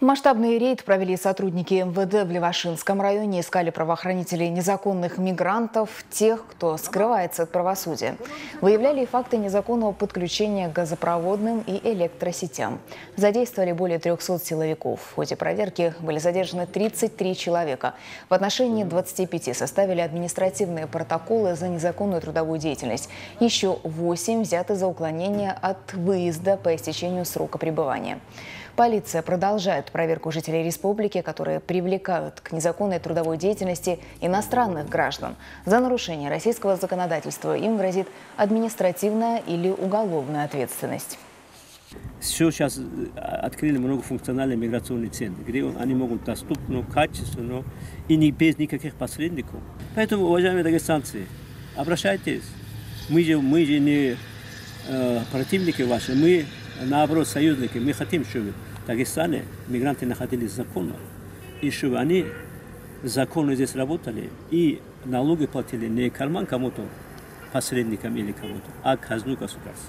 Масштабный рейд провели сотрудники МВД в Левашинском районе. Искали правоохранители незаконных мигрантов, тех, кто скрывается от правосудия. Выявляли факты незаконного подключения к газопроводным и электросетям. Задействовали более 300 силовиков. В ходе проверки были задержаны 33 человека. В отношении 25 составили административные протоколы за незаконную трудовую деятельность. Еще 8 взяты за уклонение от выезда по истечению срока пребывания. Полиция продолжает проверку жителей республики, которые привлекают к незаконной трудовой деятельности иностранных граждан. За нарушение российского законодательства им грозит административная или уголовная ответственность. Все сейчас открыли многофункциональный миграционный центр, где они могут доступно, качественно и без никаких посредников. Поэтому, уважаемые дагестанцы, обращайтесь. Мы же не противники ваши, мы наоборот союзники. Мы хотим, чтобы в Дагестане мигранты находились законно, и чтобы они законно здесь работали и налоги платили не карман кому-то, посредникам или кому-то, а казну государства.